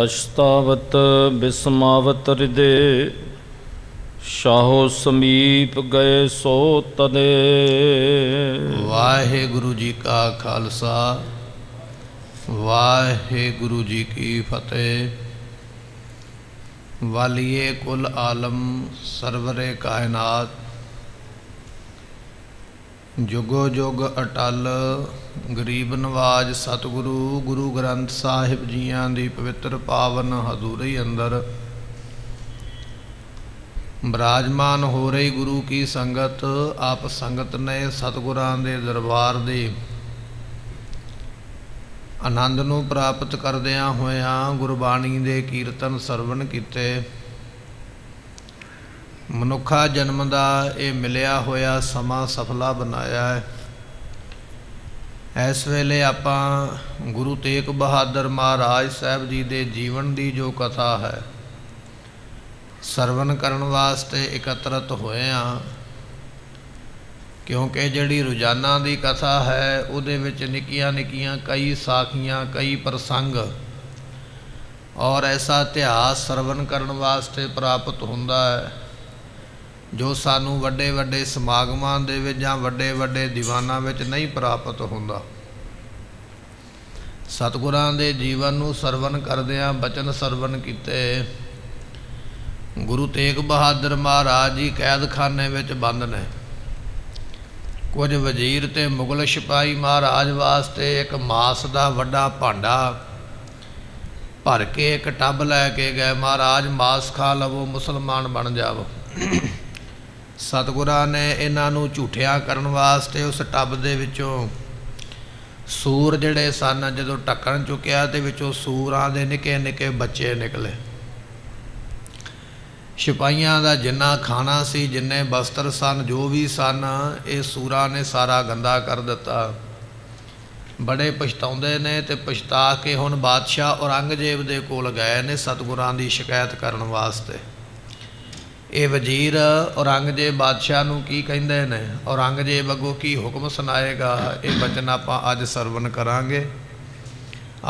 अष्टावत बिस्मावत हृदय शाहो समीप गए सो तने। वाहे गुरु जी का खालसा वाहे गुरु जी की फतेह। वालिये कुल आलम सरवरे कायनात जुगो जुग अटल गरीब नवाज सतगुरु गुरु ग्रंथ साहिब जियां दी पवित्र पावन हजूरी अंदर विराजमान हो रही गुरु की संगत। आप संगत ने सतगुरां दे दरबार दे आनंद नूं प्राप्त करदियां होया गुरबाणी दे कीर्तन सरवण कीते। मनुखा जन्म दा ये मिलिया होया समा सफला बनाया है। इस वेले आपां गुरु तेग बहादुर महाराज साहब जी दे जीवन दी जो कथा है सरवण करन वास्ते एकत्रित होए हां, क्योंकि जिहड़ी रोजाना दी कथा है उहदे विच निक्कियां निक्कियां कई साखियां कई प्रसंग और ऐसा इतिहास सरवण करन वास्ते प्राप्त हुंदा है जो सानू वड्डे वड्डे समागमां दे विच जां वड्डे वड्डे दीवानां विच नहीं प्राप्त हुंदा। सतगुरां दे जीवन नूं सरवण करदिआं बचन सरवण कीते। गुरु तेग बहादुर महाराज जी कैद खाने विच बंद ने। कुछ वजीर ते मुगल सिपाही महाराज वास्ते एक मास का वड्डा भांडा भर के एक टब लैके गए, महाराज मास खा लवो मुसलमान बन जावो। सतगुरां ने इन्हां नूं झूठिया करन वास्ते उस टब दे विचों सूर जिहड़े सन जदों ढक्कन चुक्या ते विचों सूरां दे निके निके बच्चे निकले। सिपाहियां का जिन्ना खाना सी जिन्ने वस्त्र सन जो भी सन ये सूरा ने सारा गंदा कर दिता। बड़े पछताउंदे ने ते पछता के हुण बादशाह औरंगजेब दे कोल गए ने सतगुरां दी शिकायत करन वास्ते। ये वजीर औरंगजेब बादशाह नूं की कहिंदे ने, औरंगजेब अगों की हुक्म सुनाएगा, ये बचन आपां अज सरवण करांगे।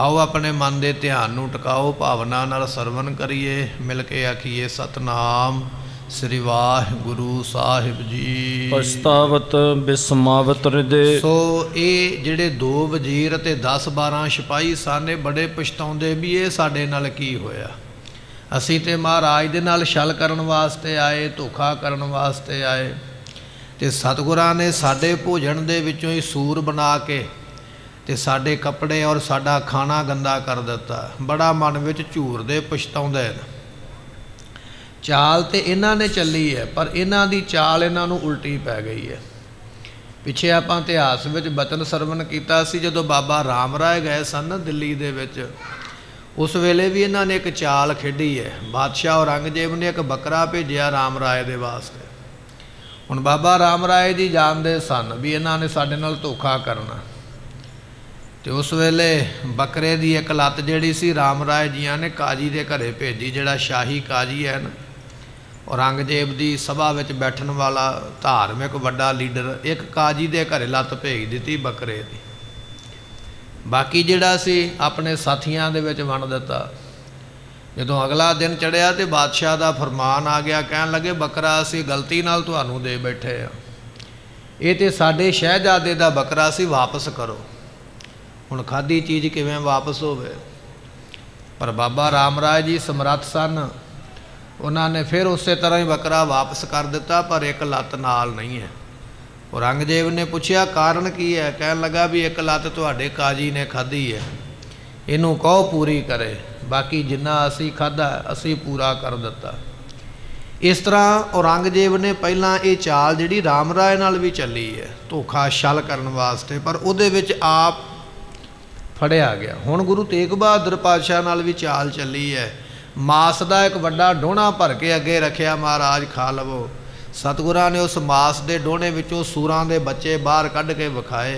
आओ अपने मन के ध्यान नूं टकाओ, भावना नाल सरवण करिए, मिल के आखिए सतनाम श्री वाहिगुरू साहिब जी। पछतावत बिस्मावत हृदय। सो ये जिहड़े दो वजीर ते 10-12 सिपाही साने बड़े पछताउंदे भी ये साडे नाल की होया, असीं ते महाराज दे नाल छल करन वास्ते आए, धोखा करन वास्ते आए, ते सतगुरां ने साडे भोजन दे विचों ही सूर बना के ते साडे कपड़े और साडा खाना गंदा कर दिता। बड़ा मन विच झूरदे पछताउंदे ने। चाल तो इन्हां ने चली है पर इन्हां दी चाल इन्हां नूं उल्टी पै गई है। पिछे आपां इतिहास विच बचन सरवण कीता सी, जदों बाबा राम राय गए सन दिल्ली दे विच उस वेले भी इन्हां ने एक चाल खेडी है। बादशाह औरंगजेब ने एक बकरा भेजिया राम राय दे वास्ते। हुण बाबा राम राय जी जानदे सन भी इन्हां ने साडे नाल धोखा करना, तो उस वेले बकरे की एक लत्त जिहड़ी सी राम राय जियां ने काजी दे घरे भेजी, जिहड़ा शाही काजी है ना औरंगजेब दी सभा विच बैठण वाला धार्मिक वड्डा लीडर, एक काजी दे घरे लत्त भेज दिती बकरे दी। बाकी जिहड़ा सी अपने साथियां दे विच वंड दिता। जदों अगला दिन चढ़िया तो बादशाह दा फरमान आ गया, कहण लगे बकरा असीं गलती नाल तुहानूं दे बैठे आ, इह ते साडे शहजादे दा बकरा सी, वापस करो। हुण खाधी चीज़ किवें वापस होवे? पर बाबा राम राय जी समर्थ सन, उन्होंने फिर उस तरह ही बकरा वापस कर दिता पर एक लत्त नाल नहीं है। औरंगजेब ने पूछया कारण की है? कहन लगा भी एक लत्त तुहाडे काजी ने खाधी है, इनू कहो पूरी करे, बाकी जिन्ना असी खाधा असी पूरा कर दिता। इस तरह औरंगजेब ने पहला ये चाल जिहड़ी राम राय नाल भी चली है धोखा छल करन वास्ते, पर उहदे विच आप फड़िया गया। हुण गुरु तेग बहादुर पातशाह नाल भी चाल चली है। मास का एक वड्डा डोहणा भर के अगे रखिया, महाराज खा लवो। सतगुरां ने उस मास के डोहणे विचों सूरां दे बच्चे बाहर कढ़ के विखाए।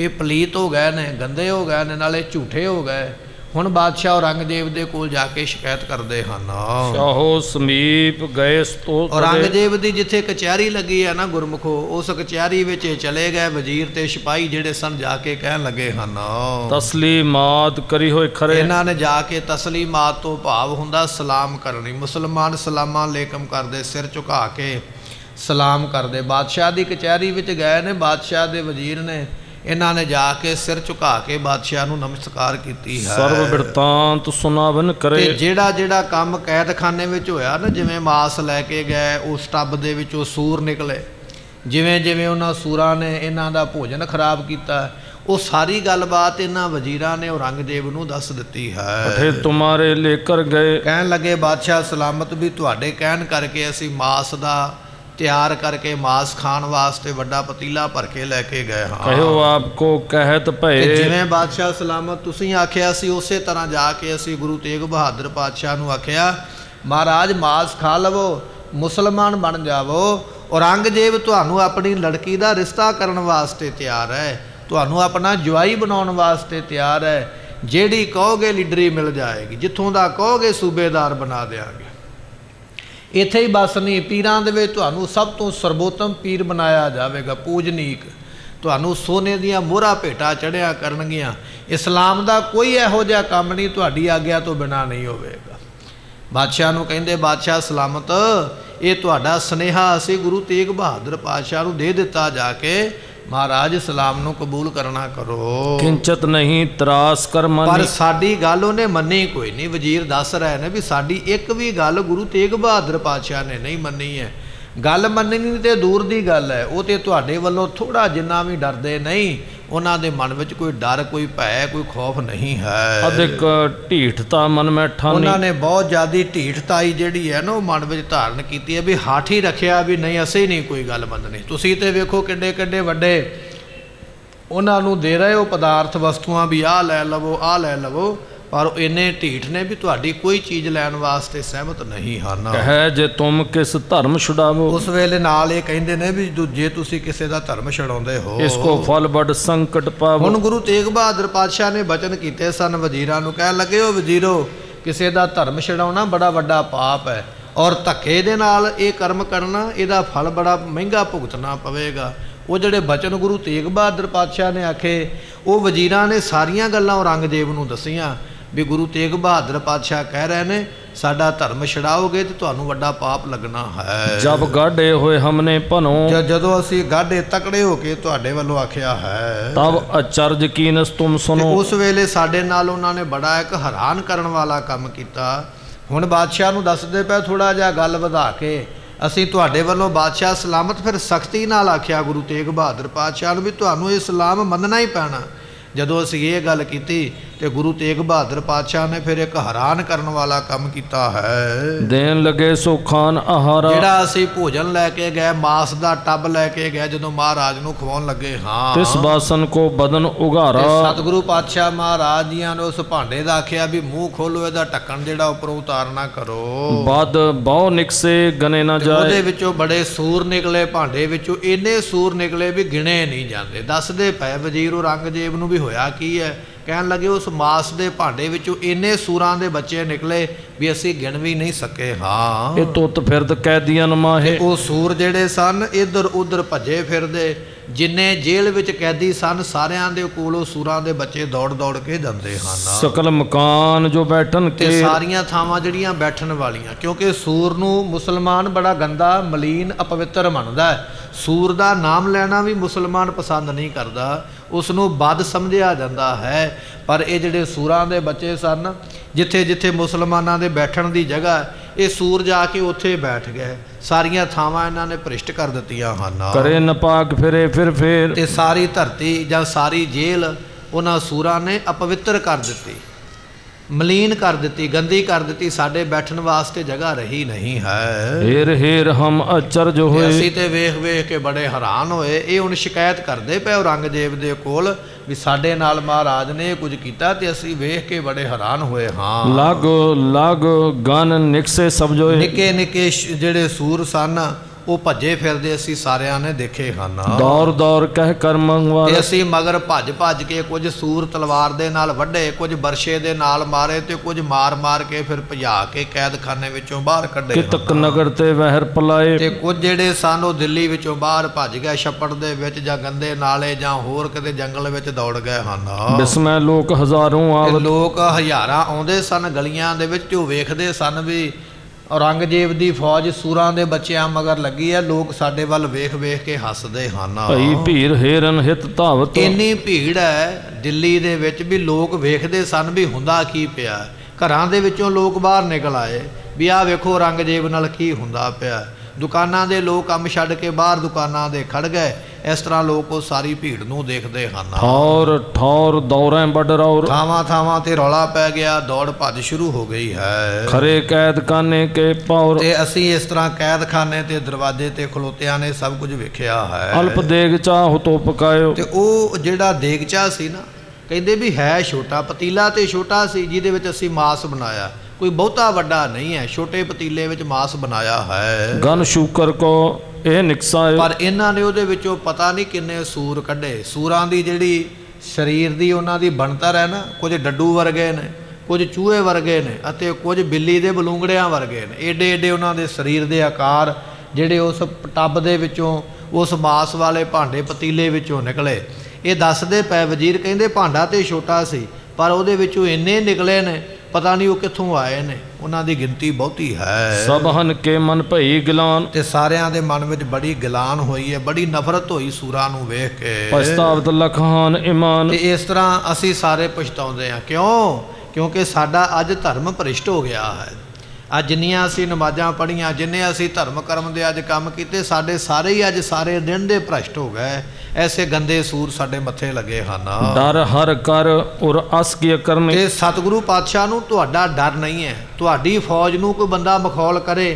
ये पलीत हो गए ने, गंदे हो गए ने, नाले झूठे हो गए। ਹੁਣ ਬਾਦਸ਼ਾਹ ਔਰੰਗਜ਼ੇਬ ਦੇ ਕੋਲ ਜਾ ਕੇ ਸ਼ਿਕਾਇਤ ਕਰਦੇ ਹਨ। ਸ਼ਾਹੋ ਸਮੀਪ ਗਏ ਸਤੋ ਔਰੰਗਜ਼ੇਬ ਦੀ ਜਿੱਥੇ ਕਚਹਿਰੀ ਲੱਗੀ ਹੈ ਨਾ ਗੁਰਮਖੋ, ਉਸ ਕਚਹਿਰੀ ਵਿੱਚ ਚਲੇ ਗਏ ਵਜ਼ੀਰ ਤੇ ਸਿਪਾਹੀ ਜਿਹੜੇ ਸਨ, ਜਾ ਕੇ ਕਹਿਣ ਲੱਗੇ ਹਨ ਤਸਲੀਮਾਤ ਕਰੀ ਹੋਏ ਖਰੇ। ਇਹਨਾਂ ਨੇ ਜਾ ਕੇ ਤਸਲੀਮਾਤ ਤੋਂ ਭਾਵ ਹੁੰਦਾ ਸਲਾਮ ਕਰਨੀ, ਮੁਸਲਮਾਨ ਸਲਾਮਾਂ ਅਲੈਕਮ ਕਰਦੇ ਸਿਰ ਝੁਕਾ ਕੇ सलाम करते बादशाह की कचहरी में गए ने। बादशाह के वजीर ने इन्होंने जाके सिर झुका के बादशाह नूं नमस्कार की है। सर्व बिरतांत सुनावन करे। जेड़ा जेड़ा काम कैदखाने में होया ना, जिवें मास लैके गए उस टब दे विचों सूर निकले, जिवें जिवें उन्हां सूरां ने इन्हां दा भोजन खराब किया, वो सारी गलबात इन्हां वजीरां ने औरंगजेब नूं दस दित्ती है। तुम्हारे लेकर गए कहन लगे बादशाह सलामत भी तुहाडे कहन करके असीं मास दा तैयार करके मांस खाने वास्ते वड्डा पतीला भर के लैके गए हाँ। कहो आपको कहत भए जिवें बादशाह सलामत तुसीं आखिया सी, उसे तरह जाके असी गुरु तेग बहादुर पातशाह नूं आखिया महाराज मांस खा लवो, मुसलमान बन जावो। औरंगजेब तुहानूं अपनी लड़की का रिश्ता करने वास्ते तैयार है, तुहानूं अपना जवाई बनाने वास्ते तैयार है। जिहड़ी कहोगे लीडरी मिल जाएगी, जिथों दा कहोगे सूबेदार बना देंगे। इत्थे ही बस नहीं, पीरां दे विच तुहानूं सब तो सर्वोत्तम पीर बनाया जाएगा, पूजनीक तुहानूं सोने दियां मोहरा भेटा चढ़िया करनगियां। इस्लाम का कोई इहो जिहा काम नहीं तुहाडी आग्या तो बिना नहीं होवेगा। बादशाह नूं कहिंदे बादशाह सलामत ये तुहाडा सनेहा असीं गुरु तेग बहादुर पातशाह नूं दे दित्ता जाके महाराज सलाम नूं कबूल करना करो। किंचत नहीं तरास कर मन पर साडी गल उहने मन्नी कोई नहीं। वजीर दस रहे ने भी साडी एक भी गल गुरु तेग बहादुर पातशाह ने नहीं मन्नी है। गल मन्ननी ते दूर दी गल है, वो ते तुहाडे वल्लों थोड़ा जिन्ना भी डरदे नहीं, उन्हां दे मन विच कोई डर कोई भय कोई खौफ नहीं है। अधिक ढीठता मन में ठानी उन्होंने बहुत ज़्यादा ढीठताई जिहड़ी है ना मन में धारण की है भी हाथ ही रखिया भी नहीं असी नहीं कोई गल मननी। तुसीं ते वेखो किड्डे किड्डे वड्डे उन्होंने दे रहे हो पदार्थ वस्तुआं भी आ लै लवो आ लै लवो, पर इन्ने ढीठ ने भी तुहाडी कोई चीज़ लैण वास्ते सहमत नहीं हन। कहे जे तुम किस धर्म छुड़ावो उस वेले नाल ये कहंदे ने भी जे तुसीं किसे दा धर्म छुड़ाउंदे हो इसको फल बड़ संकट पावो। हुण गुरु तेग बहादुर पातशाह ने बचन कीते सन वजीरां नूं, कहण लगे ओ वजीरो किसे दा धर्म छुड़ाउणा बड़ा वड्डा पाप है और धक्के दे नाल ये कर्म करना इहदा फल बड़ा महंगा भुगतना पवेगा। वो जिहड़े बचन गुरु तेग बहादुर पातशाह ने आखे वो वजीरां ने सारियां गल्लां औरंगजेब नूं दसियां भी गुरु तेग बहादुर पातशाह कह रहे ने साडा धर्म छड़ाओगे तो तुहानू वड्डा पाप लगना है। जब गाढ़े हुए हमने भनों जदों असी गाढ़े तकड़े होके तुहाडे वल्लों आखिया है तब अचरज कीनस तुम सुनो। उस वेले साडे नाल उन्हां ने बड़ा एक हैरान करन वाला काम कीता। हुण बादशाह नूं दसदे पए थोड़ा जिहा गल वधा के असीं तुहाडे वल्लों बादशाह सलामत फिर सख्ती नाल आखिया गुरु तेग बहादुर पातशाह नूं भी तुहानू इस्लाम मनना ही पैना। जदों असीं ये गल कीती ते गुरु तेग बहादुर पातशाह ने फिर एक हैरान करन वाला काम कीता है। देन लगे सो खान आहारा जिहड़ा असीं भोजन लैके गए मांस दा टब लैके गए जदों महाराज नूं खवाउण लगे हां तिस बासन को बदन उघारा। सतगुरु पातशाह महाराज जिहां ने उस भांडे दा आखिया भी मूँह खोलो, इहदा ढक्कन जिहड़ा उपरों उतारना करो। बद बहु निकसे गने ना जाए उहदे विचों बड़े सूर निकले भांडे विचों, इन्ने सूर निकले भी गिणे नहीं जांदे। दसदे पए वजीर औरंगजेब नूं भी होया की है। कहन लगे उस मास के भांडे विचों इन्ने सूरां दे बच्चे निकले भी असी गिण भी नहीं सके। हाँ ये तुत फिरद कैदियां नमा है वो सूर जिहड़े सन इधर उधर भजे फिरदे। जिन्ने जेल विच कैदी सन सारियां दे कोलों सूरां दे बच्चे दौड़ दौड़ के जांदे हन। सकल मकान जो बैठन के सारियां थावां जिहड़ियां बैठन वालियां, क्योंकि सूर नूं मुसलमान बड़ा गंदा मलीन अपवित्र मनदा है। सूर दा नाम लेना भी मुसलमान पसंद नहीं करदा, उसनूं बद समझिया जांदा है। पर ये जिहड़े सूरां दे बच्चे सन जिथे जिथे मुसलमानां दे बैठण दी जगह ये सूर जाके उत्थे बैठ गए। सारियां थावां इन्हां ने भ्रिष्ट कर दित्तियां हन। करे नपाक फिरे फिर ते सारी धरती जां सारी जेल उन्हां सूरां ने अपवित्र कर दित्ती, मलीन कर दित्ती, गंदी कर दित्ती। साडे बैठण वास्ते जगह रही नहीं है। हेर हेर हम अचरज होए असीं ते वेख वेख के बड़े हैरान होए। ये हुण शिकायत करदे पए औरंगजेब दे कोल भी साडे नाल महाराज ने कुछ कीता ते असीं वेख के बड़े हैरान होए। हाँ लग लग गन निकसे समझोए निके निके जिहड़े सूर सन वो भजे फिरदे असीं सारियां ने देखे हन। दौर दौर कह कर मंगवार असीं मगर भज भज के कुछ सूर तलवार दे नाल वड्डे, कुछ बरशे दे नाल मारे ते कुछ मार मार के फिर भजा के कैदखाने विचों बाहर कढे। कितक नगर ते वहर पलाए ते कुछ जिहड़े सन ओह दिल्ली विचों बाहर भज गए, छप्पड़ दे विच जां गंदे नाले जां होर किते जंगल विच दौड़ गए हन। बिस्मै लोक हज़ारों आवत लोक हज़ारां आउंदे सन गलियां दे विच, ते वेखदे सन वी औरंगजेब की फौज सूरां दे बच्चियां मगर लगी है। लोग साडे वल वेख वेख के हसदे हन। भई भीड़ हेरन हित धावत इन्नी भीड़ है दिल्ली दे विच भी लोग वेखदे सन भी हुंदा की पिया। घरां दे विचों लोग बाहर निकल आए भी आ वेखो औरंगजेब नाल की हुंदा पिया। दुकानां दे लोग कम छड्ड के बाहर दुकानां दे खड़ गए। इस तरह लोग उस सारी भीड़ नूं देखदे हन। ठौर ठौर दौड़ां बडरौर थावां थावां ते रौला पै गया, दौड़ भज शुरू हो गई है। खरे कैदखाने के पौर ते असीं इस तरह कैदखाने ते दरवाजे ते खलोतियां ने सब कुछ वेखिया है। अल्प देगचा हुतो पकायो ते ओह जिहड़ा देगचा सी ना कहंदे भी है छोटा पतीला ते छोटा सी जिहदे विच असीं मास बनाया, कोई बहुता वड्डा नहीं है, छोटे पतीले विच मास बनाया है। गन शूकर को यह निकसा है पर इन्होंने उहदे विचों पता नहीं किन्ने सूर कढे। सूरां दी जिहड़ी शरीर दी उन्हां दी बनतर है ना, कुछ डड्डू वर्गे ने, कुछ चूहे वर्गे ने अते कुछ बिल्ली दे बलूंगड़ियां वर्गे ने। एडे एडे उन्हां दे शरीर दे आकार जिहड़े उस टब दे विचों उस मास वाले भांडे पतीले विचों निकले। ये दसदे पै वजीर कहिंदे भांडा तो छोटा सी पर उहदे विचों इन्ने निकले ने पता नहीं वो कित्थों आए ने, उन्हां दी गिनती बहुती है। सबहन के मन भई गिलान ते सारियां दे मन विच बड़ी गिलान होई है, बड़ी नफरत होई सूरां नूं वेख के। पछतावत लखान ईमान ते इस तरह असीं सारे पछताउंदे हां। क्यों? क्योंकि साडा अज धर्म भ्रिष्ट हो गया है। अज जिन्नियां असीं नमाजां पढ़ियां, जिन्ने असीं धर्म कर्म दे अज काम कीते, साडे सारे ही अज सारे दिन दे भ्रष्ट हो गए। ऐसे गंदे सूर साडे मत्थे लगे हन। डर हर कर और अस की करने ते सतगुरु पातशाह नूं तुहाडा डर नहीं है। तुहाडी फौज नूं कोई बंदा मखौल करे,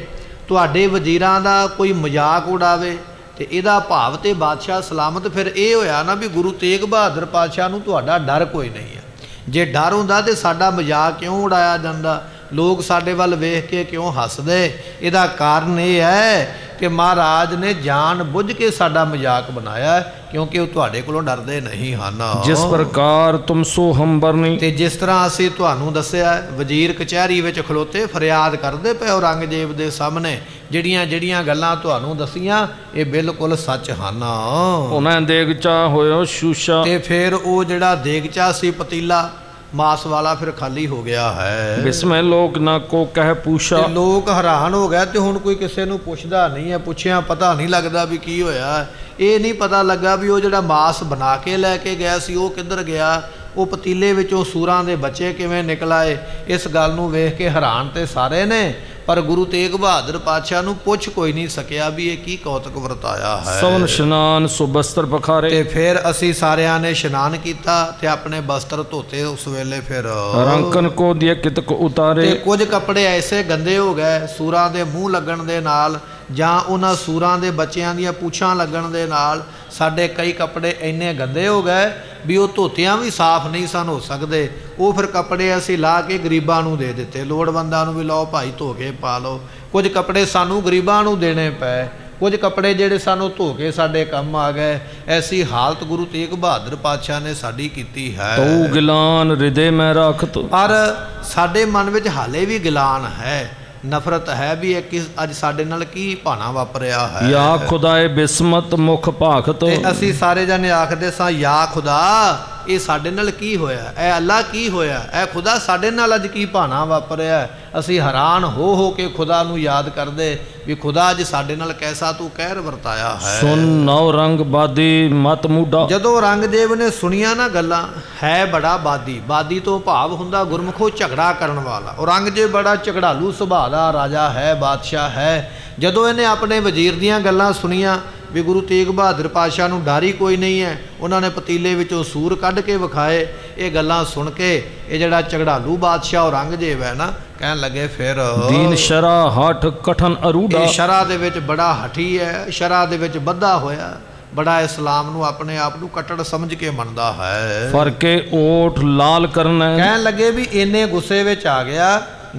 तुहाडे वजीरां दा कोई मजाक उड़ावे ते इहदा भाव ते बादशाह सलामत फिर इह होया ना भी गुरु तेग बहादुर पातशाह नूं तुहाडा डर कोई नहीं है। जे डर हुंदा ते साडा मजाक क्यों उड़ाया जांदा? लोग साडे वल वेख के क्यों हसदे? इहदा कारण यह है कि महाराज ने जान बुझ के साडा मजाक बनाया क्योंकि वह तुहाडे कोलों डरदे नहीं हन। जिस प्रकार तुम सो हंबर नहीं ते जिस तरह असीं तुहानूं दस्सिआ वजीर कचहरी विच खलोते फरियाद करदे पए औरंगजेब दे सामने जिहड़ियां जिहड़ियां गल्लां तुहानूं दस्सियां ये बिल्कुल सच हन। उन्हां देगचा होया शूशा ते फिर वो जिहड़ा देगचा सी पतीला मास वाला फिर खाली हो गया है। इसमें लोग ना को कह पूछा लोग हैरान हो गए तो हुण कोई किसी नूं पुछदा नहीं है। पुछिया पता नहीं लगता भी की होया। ये नहीं पता लगा भी वो जिहड़ा मास बना के लैके गया सी वो किधर गया, वो पतीले विचों सूरां दे बच्चे किवें निकल आए। इस गल नूं वेख के हैरान तो सारे ने पर गुरु तेग बहादुर पातशाह नूं पुछ कोई नहीं सकिया भी ये की कौतक वरताया है। सवन स्नान सो बस्तर पखारे ते फिर असीं सारियां ने स्नान कीता ते अपने बस्तर धोते उस वेले। फिर रंकन को दिए कितक उतारे ते कुछ कपड़े ऐसे गंदे हो गए सूरां दे मूँह लगन दे नाल जां उन्हां सूरां दे बच्चियां दीआं पूछां लगन दे नाल साडे कई कपड़े इन्ने गंदे हो गए भी वो धोतियां भी साफ नहीं सन हो सकदे। वो फिर कपड़े असीं ला के गरीबां नूं दे दित्ते, लोड़वंदां नूं भी लओ भाई धो के पा लो। कुछ कपड़े सानूं गरीबां नूं देने पै, कुछ कपड़े जिहड़े सानूं धो के साडे कम आ गए। ऐसी हालत गुरु तेग बहादुर पातशाह ने साडी कीती है। तू गिलान हृदय मैं रख तू पर साडे मन विच हाले भी गिलान है, नफरत है भी अज साडे नाल की भाना वापरिया है। या खुदाए बिस्मत मुख भाखत ते असीं सारे जने आखदे सां या खुदा ये साडे नाल की होया, ऐ अल्लाह की होया, ऐ खुदा साडे नाल अज की भाना वापरिया। असीं हैरान हो के खुदा नूं याद करदे भी खुदा अज साडे नाल कैसा तू कहर वरताया है। सुन नौ रंग बादी मत मूडा जदों औरंगजेब ने सुनिया ना गल्लां है बड़ा बादी, बादी तो भाव हुंदा गुरमुखों झगड़ा करन वाला। औरंगजेब बड़ा झगड़ालू सुभाअ दा राजा है, बादशाह है। जदों इहने अपने वजीर दीआं गल्लां सुनिया भी गुरु तेग बहादुर पातशाह नूं डर ही कोई नहीं है, उन्होंने पतीले विचों सूर कढ़ के विखाए। ये गल्लां सुन के ये जिहड़ा झगड़ालू बादशाह औरंगजेब है ना कहन लगे फिर दीन शरा हठ कठन अरूढ़ा शरा दे विच बड़ा हठी है, शरा दे विच बद्धा होया, बड़ा इस्लाम नूं अपने आप नूं कट्टड़ समझ के मनदा है। फरके ओठ लाल करना कहन लगे भी इन्ने गुस्से विच आ गया।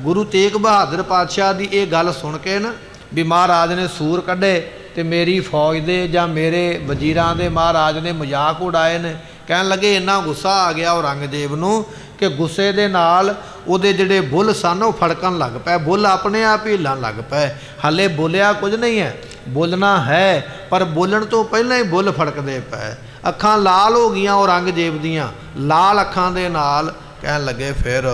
गुरु तेग बहादुर पातशाह दी ये गल सुन के ना भी महाराज ने सूर कढ़े तो मेरी फौज दे जा मेरे वजीरां दे महाराज ने मजाक उड़ाए ने, कह लगे इन्ना गुस्सा आ गया औरंगजेब नूं कि गुस्से दे नाल उहदे जिहड़े बुल सन उह फड़कन लग पए, बुल अपने आप ही हिलण लग पए। हाले बोलिया कुछ नहीं है, बोलना है पर बोलण तो पहलां ही बुल फड़कदे पए। अखां लाल हो गईयां औरंगजेब दीयां, लाल अखां दे नाल कह लगे फिर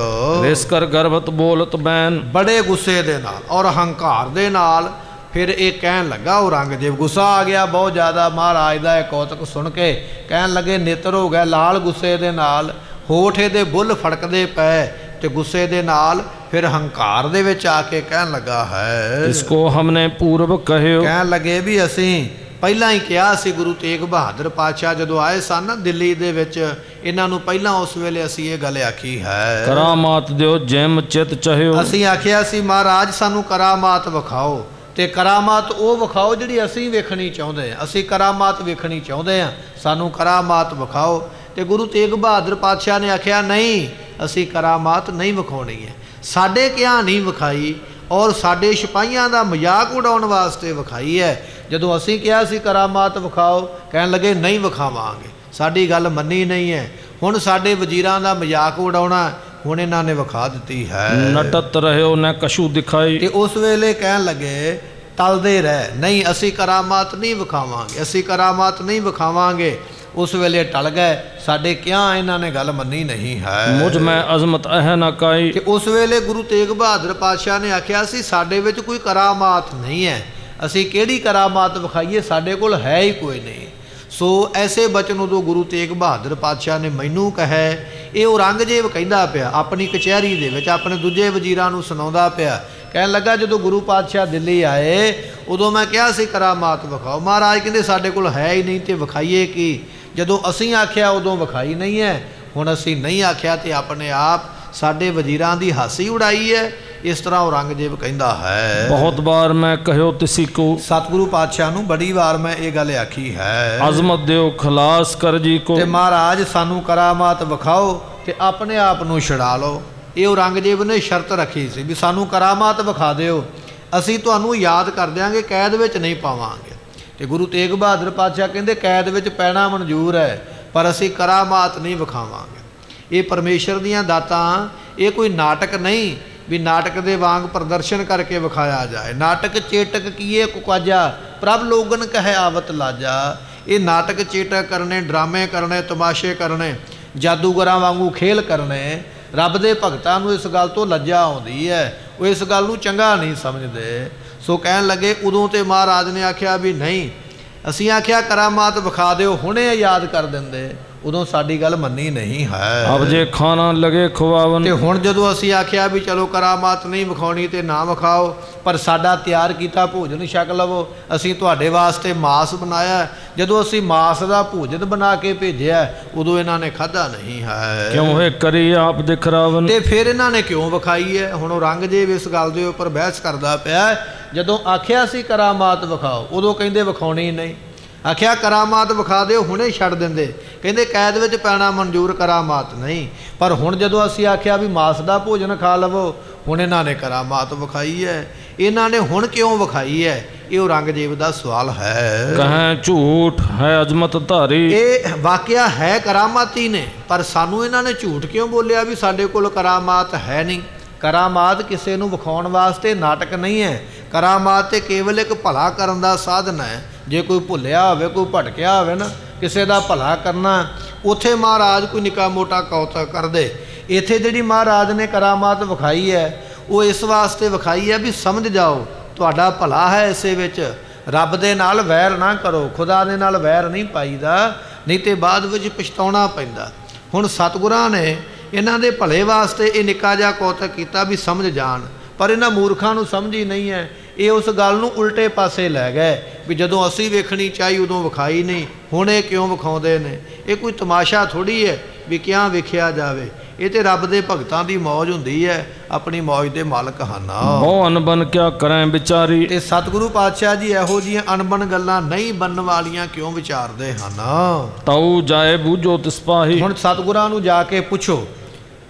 रिसकर गर्वत बोलत बैन, बड़े गुस्से दे नाल और हंकार दे नाल फिर ये कह लगा औरंगजेब। गुस्सा आ गया बहुत ज़्यादा महाराज का एक कौतक सुन के, कह लगे नेत्र हो गए लाल गुस्से दे नाल, होठ दे बुल फड़कदे पए ते गुस्से दे नाल फिर हंकार दे विच आके कह लगा है इसको हमने पूर्व कहे। कह लगे भी असी पहला ही कहा सी गुरु तेग बहादुर पातशाह जदों आए सन दिल्ली दे विच इन्हां नूं पहला उस वेले असी ये गल आखी है करामात दिओ जिम चित चाहिओ। असी आखिया सी महाराज सानू करामात विखाओ, तो करामात वो विखाओ जिहड़ी असी वेखनी चाहुंदे हां, असी करामात वेखनी चाहुंदे हां, सानू करामात विखाओ। तो गुरु तेग बहादुर पातशाह ने आखिया नहीं असी करामात नहीं विखाउणी है, साडे किया नहीं विखाई और साडे सिपाहियां दा मजाक उड़ाउण वास्ते विखाई है। जदों असी कहा सी करामात विखाओ, कहण लगे नहीं विखावांगे, साडी गल मन्नी नहीं है, हुण साडे वजीरां दा मजाक उड़ाउणा हुण इन्हां ने विखा दित्ती है। नटत रहिओ न कशु दिखाई, ते उस वेले कहण लगे तलदे रह नहीं असी करामात नहीं विखावांगे, असी करामात नहीं विखावांगे। उस वेले टल गए, साडे क्या इन्हां ने गल मन्नी नहीं है, मुझ मैं अजमत है न काई। ते उस वेले गुरु तेग बहादुर पातशाह ने आखिया सी साडे विच कोई करामात नहीं है, असी केड़ी करामात विखाईए, साडे कोल है ही कोई नहीं। सो ऐसे बचनों तो गुरु तेग बहादुर पातशाह ने मैनू कहे, ये औरंगजेब कहता पाया अपनी कचहरी दे विच अपने दूजे वजीरां नूं सुणाउंदा पाया, कहण लगा जदों गुरु पातशाह दिल्ली आए उदों मैं कहा सी करामात विखाओ, महाराज कहंदे साडे कोल है ही नहीं ते विखाईए की, जदों असी आख्या उदों विखाई नहीं है, हुण असी नहीं आख्या तो अपने आप साडे वजीरां दी हासी उड़ाई है। इस तरह औरंगजेब कहता है बहुत बार मैं कहो तिसी को, सतगुरु पातशाह नूं बड़ी बार मैं ये गल आखी है अजमत दिओ खलास कर जी को, ते महाराज सानू करामात विखाओ ते अपने आप नूं छड़ा लो। ये औरंगजेब ने शर्त रखी सी भी सानू करामात विखा दिओ, असी तुहानू याद कर देंगे, कैद विच नहीं पावांगे। तो गुरु तेग बहादुर पातशाह कहते कैद में पैना मंजूर है पर असी करामात नहीं विखावांगे। ये परमेश्वर दीआं दातां, ये कोई नाटक नहीं भी नाटक दे वांग प्रदर्शन करके विखाया जाए। नाटक चेटक कीए कुकाजा प्रभ लोगन कहे आवत लाजा, ये नाटक चेटक करने, ड्रामे करने, तमाशे करने, जादूगरां वांगू खेल करने, रब दे भगतां नूं इस गल तो लज्जा आउंदी है, वो इस गल नूं चंगा नहीं समझदे। सो कह लगे उदों तो महाराज ने आख्या भी नहीं असी आख्या करामात विखा दो हुणे याद कर देंदे, उदों साडी गल मन्नी नहीं है। अब जे खाना लगे खवावन, ते हुण जदों असी आख्या भी चलो करामात नहीं विखाउणी ते ना विखाओ पर साडा तैयार कीता भोजन छक लवो, असी तुहाडे वास्ते मास बनाया, जदों असी मास दा भोजन बना के भेजिया उदों इन्हां ने खाधा नहीं है। क्यों है करी आप दिखरावन, ते फिर इन्हां ने क्यों विखाई है। हुण औरंगजेब इस गल दे उपर बहस करदा पिया, जदों आख्या सी करामात विखाओ उदों कहिंदे विखाउणी नहीं, आख्या करामात विखा दे हुणे छड्ड देंदे, कहते कैद में पैना मंजूर करामात नहीं, पर हुण जदों असी आख्या भी मास का भोजन खा लवो हुण इन्हां ने करामात विखाई है, इन्हां ने हुण क्यों विखाई है। ये औरंगजेब का सवाल है। कहें झूठ है अजमत धारी, ये वाकया है करामात ही ने पर सानू इन्हां ने झूठ क्यों बोलिया भी साडे कोल करामात है नहीं। करामात किसी नूं विखाउण वास्ते नाटक नहीं है, करामात ते केवल एक भला करन दा साधन है। जे कोई भुलिया होवे, कोई भटकिया होवे ना, किसी का भला करना, उत्थे महाराज कोई निका मोटा कौतक कर दे। इत्थे जिहड़ी महाराज ने करामात विखाई है वो इस वास्ते विखाई है भी समझ जाओ तुहाडा भला है, इस विच रब दे नाल वैर ना करो, खुदा दे नाल वैर नहीं पाईदा, नहीं तो बाद विच पछताउणा पैंदा। हुण सतगुरां ने इन्हां दे भले वास्ते ये निका जिहा कौतक कीता भी समझ जाण, पर इन्हां मूर्खां नूं समझ ही नहीं है, ये उस गल नूं उल्टे पासे लै गए भी जदों असी वेखनी चाहिए उदों विखाई नहीं, हुण ये क्यों विखाउंदे ने। ये कोई तमाशा थोड़ी है भी क्या वेखिया जावे, ये तो रब दे भगतां दी मौज हुंदी है, अपनी मौज दे मालक हाना। बहु अनबन क्या करें बेचारी, ते सतगुरु पातशाह जी इहो जिहियां अनबन गल्लां नहीं बनन वालियां क्यों विचारदे हन। ताऊ जाए बूझो तिस पाही, हुण सतगुरां नूं जाके पुछो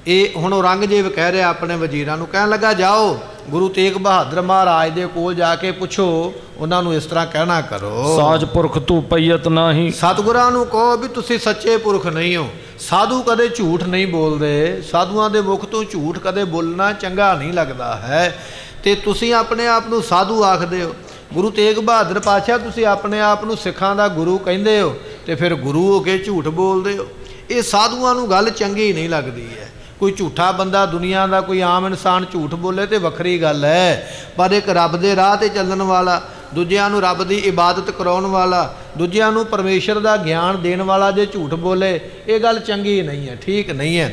ये हुण औरंगजेब कह रहा अपने वजीरां नूं, कहण लगा जाओ गुरु तेग बहादुर महाराज दे कोल जाके पुछो उन्हां नूं इस तरह कहना करो, साच पुरख तू पयत नाही, सतगुरां नूं कहो भी तुसीं सच्चे पुरख नहीं हो। साधु कदे झूठ नहीं बोलते, साधुआं दे मुख तों झूठ कदे बोलना चंगा नहीं लगता है, ते तुसीं अपने आप नूं साधु आखदे हो। गुरु तेग बहादुर पातशाह तुसीं अपने आप नूं सिखां दा गुरु कहिंदे हो ते फिर गुरु हो के झूठ बोलदे हो। ये साधुआं नूं गल चंगी नहीं लगती है। कोई झूठा बंदा दुनिया का कोई आम इंसान झूठ बोले तो वक्री गल है, पर एक रब दे राह ते चलन वाला, दूजिआं नूं रब दी इबादत कराउण वाला, दूजिआं नूं परमेश्वर दा ज्ञान देण वाला जे झूठ बोले, ये गल चंगी नहीं है, ठीक नहीं है।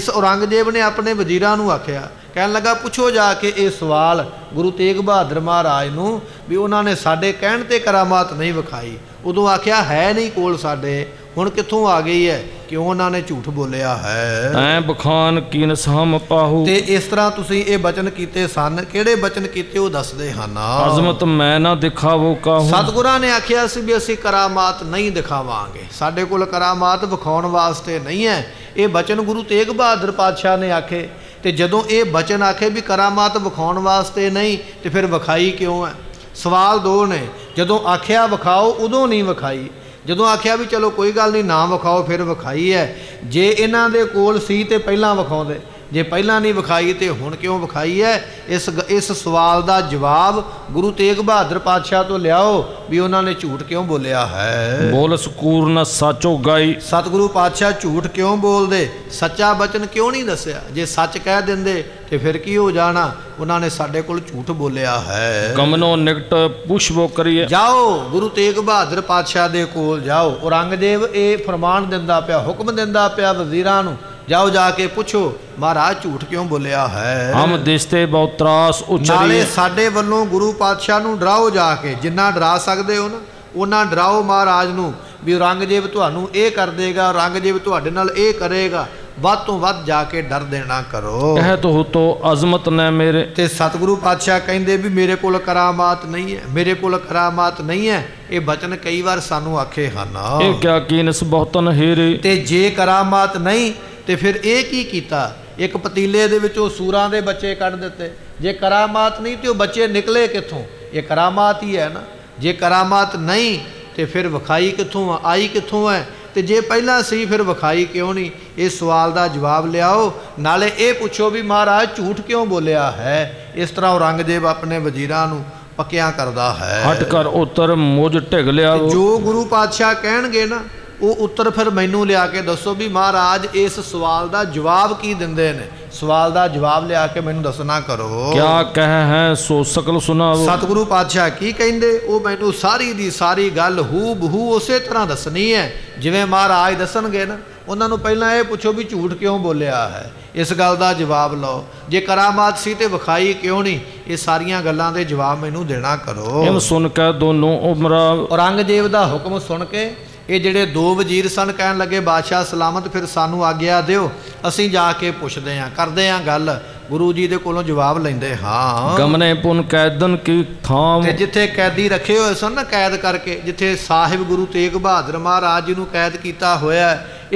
इस औरंगजेब ने अपने वजीरां नूं आख्या, कहण लगा पुछो जाके ये सवाल गुरु तेग बहादुर महाराज नूं भी उन्हां ने साडे कहण ते करामात नहीं विखाई, उदों आख्या है नहीं कोल साडे, हुण कित्थों आ गई है, क्यों उन्होंने झूठ बोलिया है। ऐ बखान कीन सम पाहू, ते इस तरह तुसीं ये बचन कीते सन, किहड़े बचन कीते वो दसदे हन। अज़मत मैं ना दिखावो काहू, सतगुरां ने आखिया सी भी असीं करामात नहीं दिखावांगे, साडे कोल करामात विखाउण वास्ते नहीं है। ये बचन गुरु तेग बहादुर पातशाह ने आखे, ते जदों ये बचन आखे भी करामात विखाउण वास्ते नहीं तो फिर विखाई क्यों है। सवाल दो ने, जदों आखिया विखाओ उदों नहीं विखाई, जदों आख्या भी चलो कोई गल नहीं ना विखाओ फिर विखाई है। जे इन्हां दे कोल सी ते पहलां विखाउंदे, जे पहलां नहीं विखाई तो हुण क्यों विखाई है। इस सवाल का जवाब गुरु तेग बहादुर पातशाह तो लियाओ भी उन्होंने झूठ क्यों बोलिया है। बोल सकूर न सचो गाई, सतगुरु पातशाह झूठ क्यों बोलते, सच्चा बचन क्यों नहीं दसिया, जे सच कह देंदे तो फिर की हो जाना, उन्होंने साडे कोल झूठ बोलिया है। कमनो निकट पुछवो करिए, जाओ गुरु तेग बहादुर पातशाह दे कोल जाओ। औरंगजेब ये फरमान दिंदा पिया, हुक्म दिंदा पिया वजीरां नूं, जाओ जाके पुछो महाराज झूठ क्यों बोलिया है। हम दिसते बहुत त्रास उच्चारे, साडे वल्लों गुरु पातशाह नूं डराओ, जाके जिन्ना डरा सकदे हो ना उन्ना डराओ महाराज नूं भी औरंगजेब तुहानूं इह कर देगा, औरंगजेब तुहाडे नाल इह करेगा, ਵੱਧ ਤੋਂ ਵੱਧ ਜਾ ਕੇ ਡਰ ਦੇਣਾ ਕਰੋ। ਕਹਿ ਤੋ ਤੋ ਅਜ਼ਮਤ ਨੇ ਮੇਰੇ, ਤੇ ਸਤਿਗੁਰੂ ਪਾਤਸ਼ਾਹ ਕਹਿੰਦੇ ਵੀ ਮੇਰੇ ਕੋਲ ਕਰਾਮਾਤ ਨਹੀਂ ਹੈ, ਮੇਰੇ ਕੋਲ ਕਰਾਮਾਤ ਨਹੀਂ ਹੈ। ਇਹ ਬਚਨ ਕਈ ਵਾਰ ਸਾਨੂੰ ਆਖੇ ਹਨ। ਇਹ ਕਿਆ ਕੀਨਸ ਬਹੁਤਨ ਹੀਰੇ, ਤੇ ਜੇ ਕਰਾਮਾਤ ਨਹੀਂ ਤੇ ਫਿਰ ਇਹ ਕੀ ਕੀਤਾ, ਇੱਕ ਪਤੀਲੇ ਦੇ ਵਿੱਚ ਉਹ ਸੂਰਾਂ ਦੇ ਬੱਚੇ ਕੱਢ ਦਿੱਤੇ। ਜੇ ਕਰਾਮਾਤ ਨਹੀਂ ਤੇ ਉਹ ਬੱਚੇ ਨਿਕਲੇ ਕਿੱਥੋਂ, ਇਹ ਕਰਾਮਾਤ ਹੀ ਹੈ ਨਾ। ਜੇ ਕਰਾਮਾਤ ਨਹੀਂ ਤੇ ਫਿਰ ਵਿਖਾਈ ਕਿੱਥੋਂ ਆਈ, ਕਿੱਥੋਂ ਹੈ, तो जे पहला सही फिर विखाई क्यों नहीं। इस सवाल का जवाब लियाओ, नाले ये पूछो भी महाराज झूठ क्यों बोलिया है। इस तरह औरंगजेब अपने वजीरां नूं पक्कियां करदा है। हट कर उतर मुझ ढिग लिया, जो गुरु पातशाह कहणगे ना वो उत्तर फिर मैनू लिया के दसो भी महाराज इस सवाल का जवाब की दिंदे ने, सवाल का जवाब लिया के मैनू दसना करो। क्या कह है सो सकल सुनाओ, सतगुरु पातशाह की कहिंदे वो मैनू सारी दी सारी गल हू बहू उस तरह दसनी है जिवें महाराज दसणगे ना। उन्होंने पहलां यह पुछो भी झूठ क्यों बोलिया है, इस गल का जवाब लो। जे करामात सी तो विखाई क्यों नहीं, ये सारिया गलों के जवाब मैनू देना करो। इन सुन के दोनों उमरा, औरंगजेब का हुक्म सुन के ये जिहड़े दो वजीर सन कहन लगे बादशाह सलामत फिर सानू आग्या दिओ, असीं जाके पुछदे हां, करदे हां गल, गुरु जी दे कोलों जवाब लैंदे हां। गमने पुन कैदन की थाम, ते जिथे कैदी रखे होए सन ना कैद करके, जिथे साहिब गुरु तेग बहादुर महाराज जी नूं कैद कीता होया,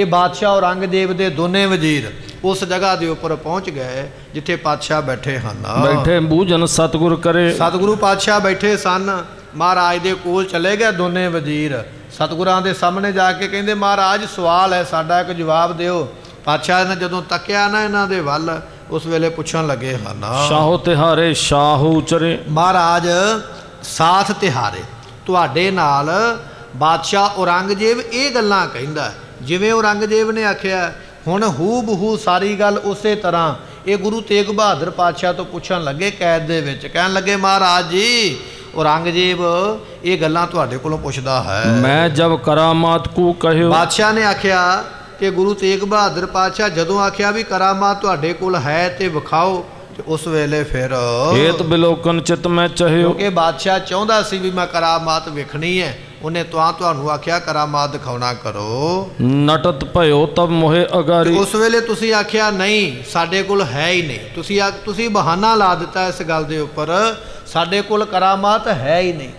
ये बादशाह औरंगजेब दे दोने वजीर उस जगह के उपर पहुँच गए जिथे पातशाह बैठे हैं। बैठे बूझन सतगुर करे, सतगुरु पातशाह बैठे सन, महाराज दे कोल चले गए दोने वजीर। सतगुरां दे सामने जाके कहिंदे महाराज सवाल है साडा, एक जवाब दिओ। पातशाह ने जदों तकिया ना इन्हां दे वल, उस वेले पुछण लगे हन, शाहो तिहारे शाह उचरे, महाराज साथ तिहारे तुहाडे नाल बादशाह औरंगजेब ये गल्लां कहिंदा जिवें औरंगजेब ने आखिया, हुण हू बहू सारी गल उस तरह ये गुरु तेग बहादुर पातशाह तो पुछण लगे कैद दे विच, कहण लगे महाराज जी औरंगजेब ये गल्लां तुहाडे कोलों पुछदा है। मैं जब करामात को कहियो, बादशाह ने आख्या कि गुरु तेग बहादुर पातशाह जदों आख्या भी करामात तुहाडे कोल है ते विखाओ, ते उस वेले फिर हेत बिलोकन चित मैं चाहियो, क्योंकि बादशाह चाहुंदा सी भी मैं करामात वेखणी है, उन्हें तुहानू आख्या करामात दिखाउणा करो। नटत भयो तब मोहे अगारी, उस वेले तुसीं आख्या नहीं साडे कोल है ही नहीं, तुसीं बहाना ला दिता इस गल दे उपर साडे कोल करामात है ही नहीं।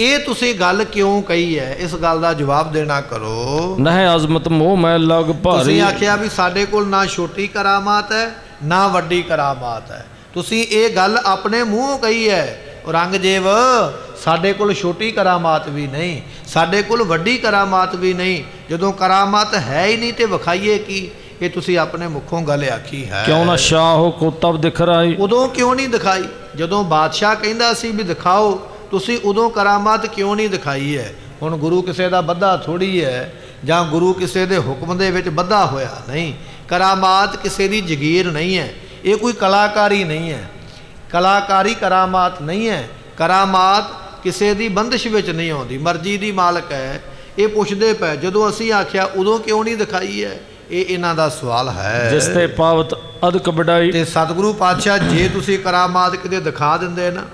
ये तुसी गल क्यों कही है, इस गल का जवाब देना करो। नहीं अजमत मोह मैं लग भारी आख्या भी साडे कोल ना छोटी करामात है ना वड्डी करामात है, तुसी ये गल अपने मूँह कही है। औरंगजेब साडे कोल छोटी करामात भी नहीं, साडे कोल वड्डी करामात भी नहीं, जदों करामात है ही नहीं तो विखाइए की। ये तुसी अपने मुखों गल आखी है। क्यों ना शाह को तब दिखाई उदों क्यों नहीं दिखाई, जदों बादशाह कहंदा सी भी दिखाओ, तुसी उदों करामात क्यों नहीं दिखाई है। हुण गुरु किसी का बद्धा थोड़ी है, जां गुरु किसी के हुक्म दे विच बद्धा होया नहीं। करामात किसी की जगीर नहीं है, ये कोई कलाकारी नहीं है, कलाकारी करामात नहीं है। करामात किसी की बंदिश विच नहीं आती, मर्जी की मालक है। ये पुछदे पै जदों असीं आखिया उदों क्यों नहीं दिखाई है, ये इन्हां दा सवाल है। जिसते पावत अदक बड़ाई ते सतगुरु पातशाह जे तुसी करामात किते दिखा दिंदे ना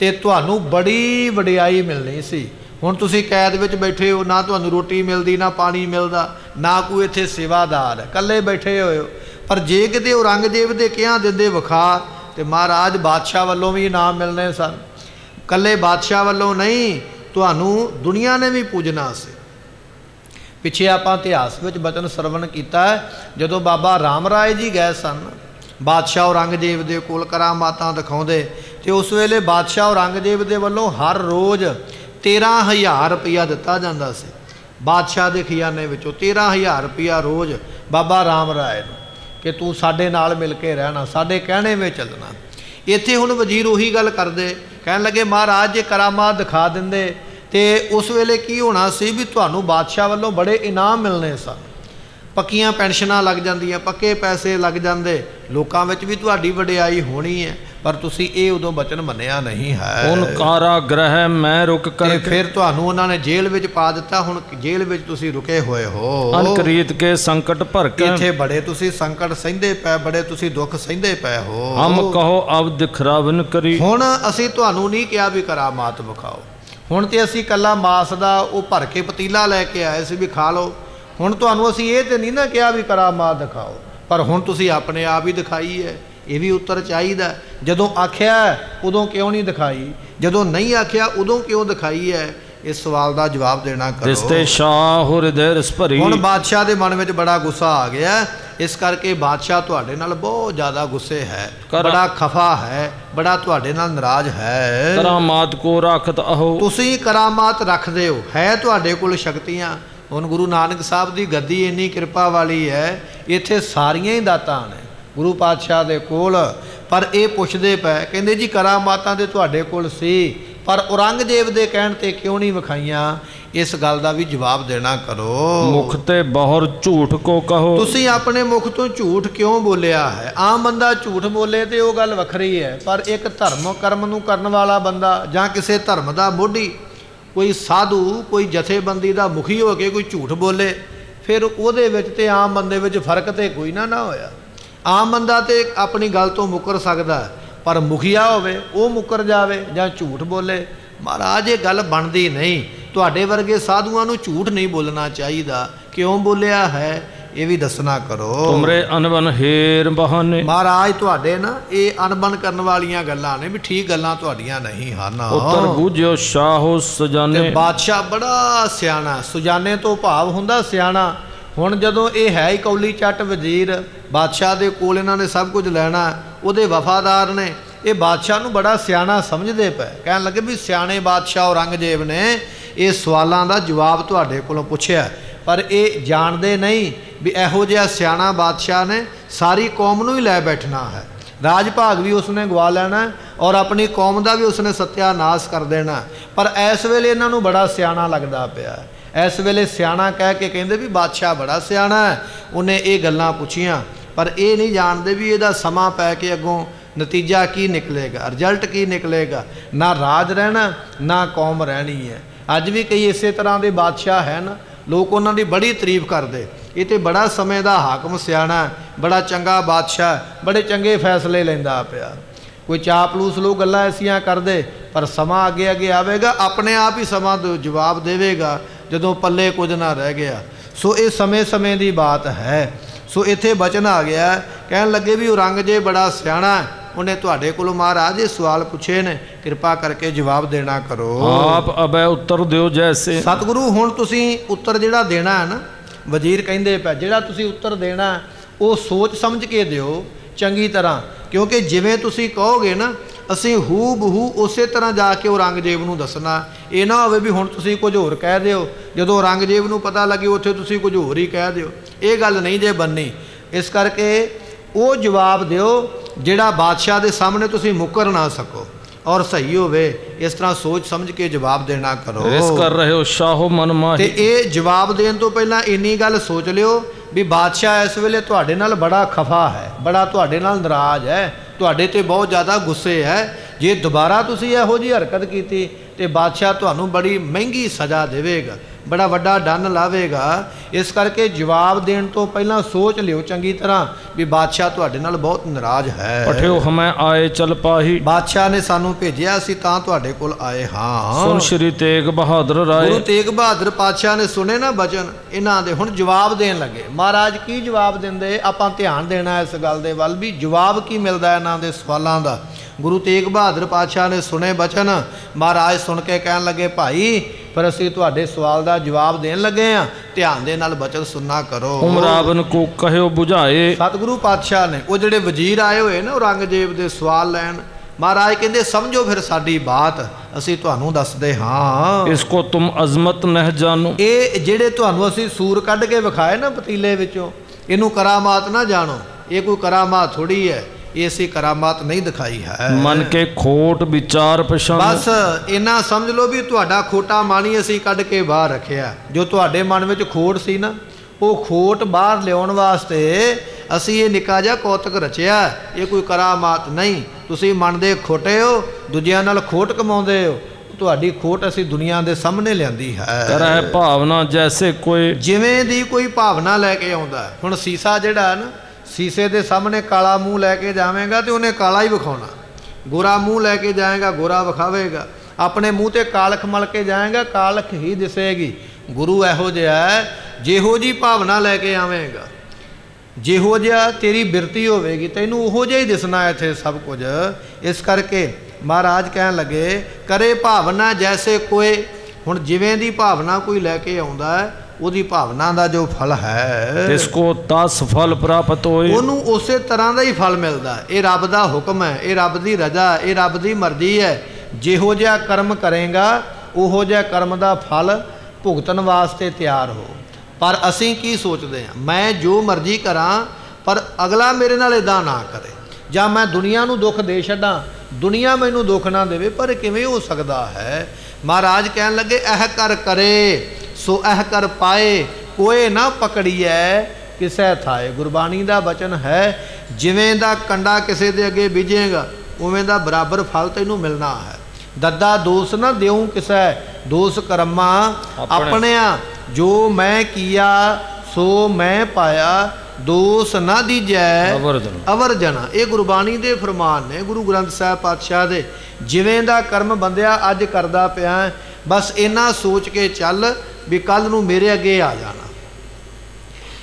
ते तुहानू बड़ी वडियाई मिलनी सी। हुण तुसी कैद विच बैठे हो, ना तुहानू रोटी मिलदी ना पानी मिलदा ना कोई इत्थे सेवादार, कल्ले बैठे होए हो। पर जे किते औरंगजेब दे किहां दिंदे विखा ते महाराज बादशाह वल्लों भी इनाम मिलने सन। कल्ले बादशाह वल्लों नहीं, तुहानू दुनिया ने भी पूजना सी। पिछे आपां इतिहास विच बचन सरवण कीता है, जदों बाबा राम राय जी गए सन बादशाह औरंगजेब दे कोल करामातां दिखाउंदे ते उस वेले बादशाह औरंगजेब दे वल्लों हर रोज़ 13,000 रुपया दिता जाता सी। बादशाह दे खजाने विचों 13,000 रुपया रोज़ बाबा राम राय नूं कि तू साडे नाल मिल के रहना, साडे कहणे में चलना। इत्थे हुण वजीर उही गल करदे, कहण लगे महाराज जे करामात दिखा दिंदे ते उस वेले की होना सी भी तुहानूं बादशाह वल्लों बड़े इनाम मिलने सन, पक्कियां पेंशनां लग जांदियां, पक्के पैसे लग जांदे, लोकां विच भी तुहाडी वडियाई होणी है। पर तुसी ये उदों बचन मन्निया नहीं है। हुण कारागृह मैं रुक कर फिर तुहानूं उन्होंने जेल विच पा दिता, हुण जेल विच तुसी रुके होए हो। अनकरीत के संकट भर के इत्थे बड़े तुसी संकट सहिंदे पै, बड़े तुसी दुख सहिंदे पै हो। हम कहो अब दिखरावन करी, हुण असीं तुहानूं नहीं किहा भी करामात विखाओ। हुण ते असीं कल्ला मास दा उह भर के पतीला लै के आए सी भी खा लओ। हुण तुहानूं असीं इह ते नहीं ना किहा भी करामात दिखाओ, पर हुण तुसी अपने आप ही दिखाई है। ये भी उत्तर चाहिदा, जदों आख्या उदों क्यों नहीं दिखाई, जदों नहीं आख्या उदों क्यों दिखाई है। इस सवाल का जवाब देना करो। जिसते शाह हृदय रस भरी, हुण बादशाह के मन में बड़ा गुस्सा आ गया, इस करके बादशाह तुहाडे नाल बहुत ज़्यादा गुस्से है, बड़ा खफा है, बड़ा तुहाडे नाल नाराज है। करामात को रखत आहो, तुसी करामात रखदे हो, है तुहाडे कोल शक्तियां। हुण गुरु नानक साहब की गद्दी इन्नी कृपा वाली है, इत्थे सारियां ही दातां ने गुरु पातशाह दे कोल। पर यह पुछदे पै कहंदे जी करामातां ते तुहाडे कोल सी, पर औरंगजेब दे कहण ते क्यों नहीं विखाइयां। इस गल दा भी जवाब देना करो। मुख ते बाहर झूठ को कहो, तुसी अपने मुख तो झूठ क्यों बोलिया है। आम बंदा झूठ बोले तो वह गल वखरी है, पर एक धर्म कर्म नूं करन वाला बंदा जां किसी धर्म दा मोढी कोई साधु कोई जथेबंदी का मुखी हो के कोई झूठ बोले, फिर उहदे विच ते आम बंदे विच फर्क तो कोई ना ना होया। आम बंदा तो अपनी गल तो मुकर सकदा, पर मुखिया होवे वो मुकर जावे जां झूठ बोले। महाराज ये गल बनदी नहीं, तुहाडे वर्गे साधुआं नूं झूठ नहीं बोलना चाहिदा। क्यों बोलिया है ये भी दसना करो। तुमरे अनबन हेर बहाने, महाराज तुहाडे ना ये अनबन करने वालियां गल्लां ने भी ठीक गल्लां तुहाडीयां नहीं हन। उत्तर बूझियो शाहो सुजाने, बादशाह बड़ा सियाणा। सुजाने तो भाव हुंदा सियाणा। हुण जदों यह है ही कौली चट वजीर, बादशाह दे कोल इन्हां ने सब कुछ लैना, उहदे वफादार ने, ये बादशाह नूं बड़ा सियाणा समझदे पए। कहण लगे भी सियाणे बादशाह औरंगजेब ने ये सवालों का जवाब तुहाडे कोलों पुछिया, पर यह जानते नहीं भी इहो जिहा सियाणा बादशाह ने सारी कौम नूं ही लै बैठना है। राज भाग भी उसने गवा लेना और अपनी कौम का भी उसने सत्यानाश कर देना। पर इस वेले इन्हां नूं बड़ा सियाणा लगदा पिया। इस वेले सियाणा कह के कहिंदे भी बादशाह बड़ा सियाणा है, उन्हें ये गल्लां पुछियां, पर ये नहीं जानते भी इहदा समा पै के अगों नतीजा की निकलेगा, रिजल्ट की निकलेगा। ना राज रहना ना कौम रहनी है। अज भी कई इस तरह के बादशाह है ना, लोग उन्होंने बड़ी तारीफ करते, ये तो बड़ा समय का हाकम सियाणा, बड़ा चंगा बादशाह, बड़े चंगे फैसले लेंदा पिया। कोई चापलूस लोग गल्लां ऐसियां करदे, पर समा अगे अगे आवेगा, अपने आप ही समा जवाब देवेगा जदों पल्ले कुछ ना रह गया। सो ये समय समय की बात है। सो इत्थे बचन आ गया, कहण लगे भी औरंगजेब बड़ा सियाणा, उन्हें तुहाडे कोलों महाराज ये सवाल पुछे ने, कृपा करके जवाब देना करो। आप अब उत्तर दो जैसे सतगुरु हुण तुसीं उत्तर जिहड़ा देना है ना, वजीर कहिंदे पै जिहड़ा तुसीं उत्तर देना वो सोच समझ के दिओ चंगी तरह, क्योंकि जिवें तुसीं कहोगे ना असीं हूबहू उस तरह जाके औरंगजेब नूं दसना। ये ना होवे भी हुण तुसीं कुछ होर कह दिओ, जदों औरंगजेब नूं पता लगे उत्थे तुसीं कुछ होर ही कह दिओ, ये गल नहीं जे बननी। इस करके वो जवाब दिओ जिहड़ा बादशाह दे सामने तुसीं मुकर ना सको और सही होवे। इस तरह सोच समझ के जवाब देना करो। इस कर रहे हो शाहो मनमाही। ते ये जवाब देने तो पहला इन्नी गल सोच लिओ भी बादशाह इस वेले तुहाडे नाल बड़ा खफा है, बड़ा तुहाडे नाल नाराज है, तुहाडे ते बहुत ज़्यादा गुस्से है। जे दोबारा तुसीं इहो जी हरकत की तो बादशाह तुहानू बड़ी महंगी सज़ा देवेगा, बड़ा वड्डा दंड लावेगा। इस करके जवाब देने तो पहला सोच लिओ चंगी तरह भी बादशाह तुहाडे नाल बहुत नाराज है। पठियो हमें आए चल पाही, बादशाह ने सानू भेजिया सी तां तुहाडे कोल आए हां। सुन श्री तेग बहादुर राय। गुरु तेग बहादुर पातशाह ने सुने ना बचन इन्हां दे, हुण जवाब देण लगे। महाराज की जवाब दिंदे, आपां ध्यान देना इस गल दे वल भी जवाब की मिलदा इन्हां दे सवालां दा। गुरु तेग बहादुर पातशाह ने सुने बचन, महाराज सुन के कहण लगे भाई पर असीं तुहाडे सवाल दा जवाब देण लगे हां, ध्यान दे नाल बचन सुनना करो। उमरावन को कहियो बुझाए। सतगुरु पातशाह ने वो जिहड़े वजीर आए हुए ना औरंगजेब दे सवाल लैण, महाराज कहते समझो फिर साडी बात, असीं तुहानूं दसदे हां। इसको तुम अजमत नह जानो। ये जिहड़े तुहानूं असीं सूर कढ के विखाए ना पतीले विचों, इनू करामात ना जानो। ये कोई करामात थोड़ी है, ऐसी करामात नहीं दिखाई है। मन के खोट विचार पसंद। बस इना समझ लो भी तुहाडा खोटा मन ही असीं कढ के बाहर रखिया। जो तुहाडे मन में खोट सी ना, वो खोट बाहर लिआउण वास्ते असीं ये निक्का जिहा कौतक रचिया। ये कोई करामात नहीं। तुसीं मन दे खोटे हो, दूजिआं नाल खोट कमाउंदे हो। तुहाडी खोट असीं दुनिया के सामने लिआंदी है। तरह भावना जैसे कोई जिवें दी कोई भावना लैके आउंदा। हुण सीसा जिहड़ा है ना, शीशे के सामने काला मूँह लैके जावेगा तो उन्हें काला ही विखाना, गोरा मूँह लैके जाएगा गोरा विखावेगा, अपने मूँह से कालख मल के जाएगा कालख ही दिसेगी। गुरु इहो जिहा है, जिहो जी भावना लैके आवेगा, जिहो जिहा तेरी बिरती होगी तेनों उहो जिहा ही दिसना इत्थे सब कुछ। इस करके महाराज कहण लगे करे भावना जैसे कोई। हुण जिवें दी भावना कोई लैके आउंदा है उहदी भावना का जो फल है, इसको 10 फल प्राप्त होए, उहनूं उस तरह का ही फल मिलता है। ये रब का हुक्म है, ये रब की रजा, ये रब की मर्जी है। जिहो जिहा कर्म करेगा उहो जिहा कर्म का फल भुगतन वास्ते तैयार हो। पर असीं की सोचते हैं, मैं जो मर्जी करा पर अगला मेरे नाल इदां ना करे, जां मैं दुनिया नूं दुख दे छड्डां दुनिया मैनूं दुख ना देवे, पर किवें हो सकदा है। महाराज कहण लगे एह कर करे सो एह कर पाए, कोई ना पकड़िए किसे थाए। गुरबाणी का वचन है जिवें दा कंडा किसे दे अगे बीजेगा उवें दा बराबर फल तैनूं मिलना है। दद्दा दोष ना देऊं किसे, दोष कर्मा अपनिया। जो मैं किया सो मैं पाया, दोष ना दीजै अवर जना। ये गुरबाणी के फरमान ने गुरु ग्रंथ साहब पातशाह दे। जिवें दा कर्म बंदिया अज करदा पिया, बस इन्ना सोच के चल भी कल नूं मेरे अगे आ जाना,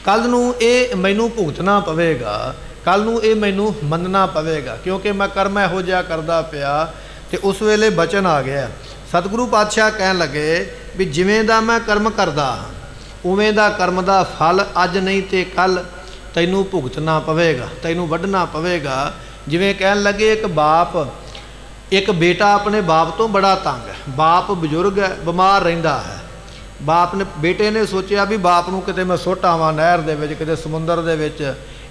कल नूं ये मैनू भुगतना पवेगा, कल नूं ये मैनू मनना पवेगा, क्योंकि मैं कर्म इहो जिहा करदा पिया। ते उस वेले बचन आ गया। सतगुरु पातशाह कहण लगे भी जिवें दा मैं कर्म करदा उवें दा कर्म दा फल अज नहीं ते कल तैनू भुगतना पवेगा, तैनू वढना पवेगा। जिवें कहण लगे एक बाप एक बेटा अपने बाप तो बड़ा तंग है, बाप बजुर्ग है, बीमार रहिंदा है। बाप ने बेटे ने सोचा भी बाप नूं किते मैं सुट आवां नहर दे विच, किते समुंदर दे विच,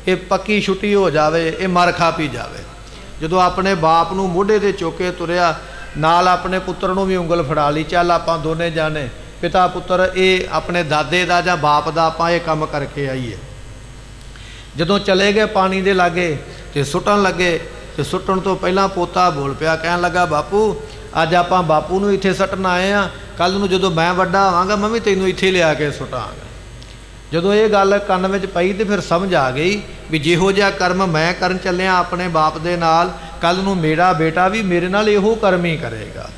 इह पक्की छुट्टी हो जावे, इह मर खा पी जावे। जदों अपने बाप नूं मोढे ते चुक के तुरिया, नाल अपने पुत्र नूं भी उंगल फड़ा लई, चल आपां दोने जाने पिता पुत्र इह अपने दादे दा जां बाप दा आपां इह काम करके आईए। जदों चले गए पानी दे लागे ते सुटण लगे, ते सुटण तो पहलां पोता बोल पिया, कहण लगा बापू अज आपां बापू नूं इत्थे सटण आए हां, कल नूं जदों मैं वड्डा आवांगा मैं भी तैनूं इत्थे लिआ के सुटांगा। जदों ये गल कन्न विच पई ते फिर समझ आ गई भी जिहो जिहा कर्म मैं करन चलिआ अपने बाप दे नाल, कल नूं मेरा बेटा भी मेरे नाल इहो कर्म ही करेगा।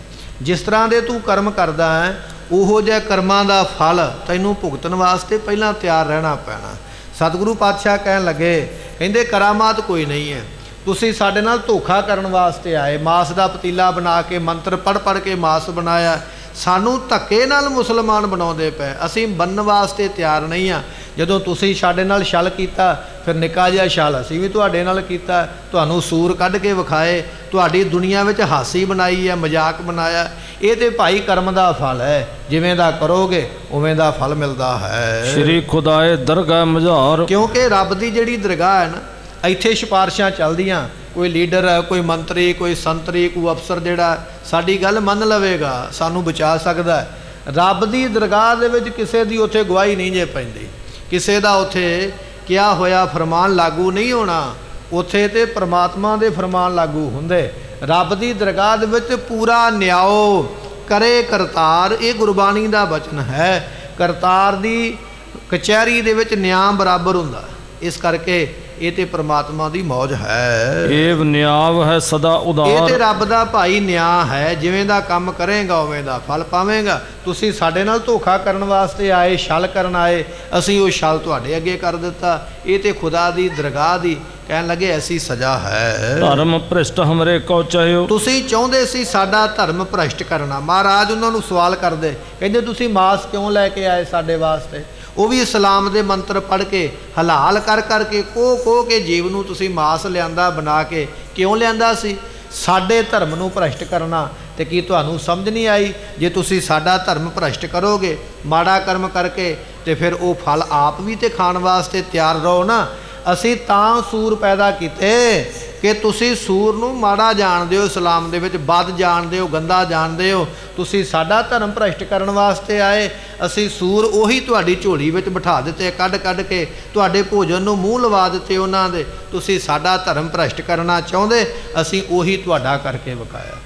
जिस तर੍ਹਾਂ ਦੇ ਤੂੰ ਕਰਮ ਕਰਦਾ ਹੈ ਉਹੋ ਜਿਹਾ ਕਰਮਾਂ ਦਾ ਫਲ ਤੈਨੂੰ ਭੁਗਤਣ ਵਾਸਤੇ ਪਹਿਲਾਂ ਤਿਆਰ ਰਹਿਣਾ ਪੈਣਾ। ਸਤਿਗੁਰੂ ਪਾਤਸ਼ਾਹ ਕਹਿਣ ਲੱਗੇ ਕਹਿੰਦੇ ਕਰਾਮਾਤ ਕੋਈ ਨਹੀਂ ਹੈ, तुसीं साडे नाल धोखा करन वास्ते आए। मांस दा पतीला बना के मंत्र पढ़ पढ़ के मांस बनाया, सानू धक्के नाल मुसलमान बनाउंदे पए, असीं बनन वास्ते तैयार नहीं आ। जदों तुसीं साडे नाल छल कीता फिर निक्का जिहा छल असीं भी तुहाडे नाल कीता, तुहानू सूर कढ के विखाए, तुहाडी दुनिया विच हासी बनाई है, मजाक बनाया। ये तो भाई कर्म का फल है, जिवें दा करोगे उवें दा फल मिलता है। श्री खुदाए दरगाह मजार, क्योंकि रब की जिहड़ी दरगाह है ना, इत्थे सिफारिशां चलदियां। कोई लीडर है, कोई मंत्री, कोई संतरी, कोई अफसर जिहड़ा साडी गल मन लवेगा, सानू बचा सकदा है। रब की दरगाह दे विच किसी दी उत्थे गवाही नहीं जे पैंदी, किसी दा उत्थे क्या होया फरमान लागू नहीं होना, उत्थे ते परमात्मा दे फरमान लागू हुंदे। रब की दरगाह दे विच पूरा न्याओ करे करतार, ये गुरबाणी का वचन है। करतार की कचहरी दे विच न्याय बराबर हुंदा, इस करके ये तो परमात्मा की मौज है। एव न्याव है सदा उदार, ये तो रब का भाई न्याय है। जिवें दा काम करेगा उवें दा फल पावेगा। तुसीं साडे नाल धोखा करन वास्ते आए, छल करन आए, असीं उह छल तुहाडे अगे कर दित्ता। ये तो खुदा की दरगाह दी कहन लगे ऐसी सज़ा है। धर्म भ्रष्ट हमरे को चाहियो, तुसीं चाहुंदे सी साडा धर्म भ्रष्ट करना। महाराज उन्हां नूं सवाल करदे, कहंदे तुसीं मांस क्यों लैके आए साडे वास्ते? वह भी इस्लाम के मंत्र पढ़ के हलाल कर करके कोह के जीव नूं तुसीं मांस लियांदा बना के क्यों लियांदा सी? साडे धर्म नूं भ्रष्ट करना। तो की तुहानूं समझ नहीं आई? जे तुसीं साडा धर्म भ्रष्ट करोगे, माड़ा कर्म करके, तो फिर वो फल आप भी तो खाण वास्ते तैयार रहो ना। असीं तां सूर पैदा कीते कि तुसीं सूर नूं माड़ा जानदे हो, इस्लाम दे विच बद जानदे हो, गंदा जानदे हो। तुसीं साडा धर्म भ्रष्ट करन वास्ते आए। असीं सूर उही तुहाडी झोली विच बिठा दित्ते, कढ कढ के तुहाडे भोजन नूं मूँह लवा दित्ते उन्हां दे। तुसीं साडा धर्म भ्रष्ट करना चाहुंदे, असीं उही तुहाडा करके विखाया।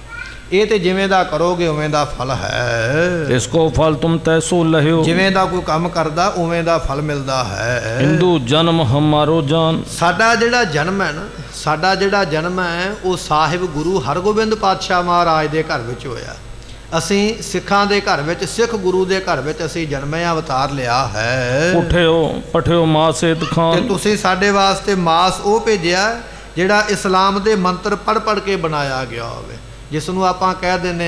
ये तो जिवें दा करोगे उवें दा फल है। इसको फल तुम तैसो लहियो, जिवें दा कोई काम करदा उवें दा फल मिलदा है। हिंदू जन्म हमारो जान, साडा जिहड़ा जन्म है ना, साडा जिहड़ा जन्म है वो साहिब गुरु हरगोबिंद पातशाह महाराज के घर में होया। असीं सिखां दे घर में, सिख गुरु के घर में असीं जन्मे, अवतार लिया है। उठियो पठियो मास एत खान, ते तुसीं साडे वास्ते मास वो भेजिया जिहड़ा इस्लाम के मंत्र पढ़ पढ़ के बनाया गया होवे, जिसनों आप कह देने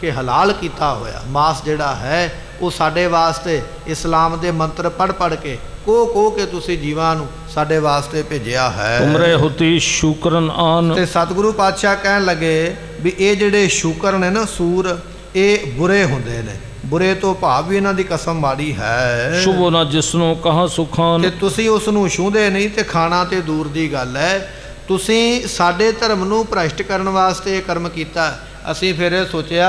कि हलाल किया होया। मांस जिहड़ा है वो साडे वास्ते इस्लाम के मंत्र पढ़ पढ़ के कोह के तुसी जीवां नूं साडे वास्ते भेजिया है। उमरे हुती शूकरन आन, ते सतगुरु पातशाह कहन लगे भी ये जिहड़े शूकर ने ना, सूर, ये बुरे हुंदे ने। बुरे तो भाव भी इन्हां दी कसम माड़ी है। शुभो ना जिसनों कहां सुखान, ते तुसी उसनों छूंदे नहीं ते खाना ते दूर दी गल है। तुसीं साडे धर्म नूं भ्रष्ट करन वास्ते कर्म कीता। असीं फिर सोचिया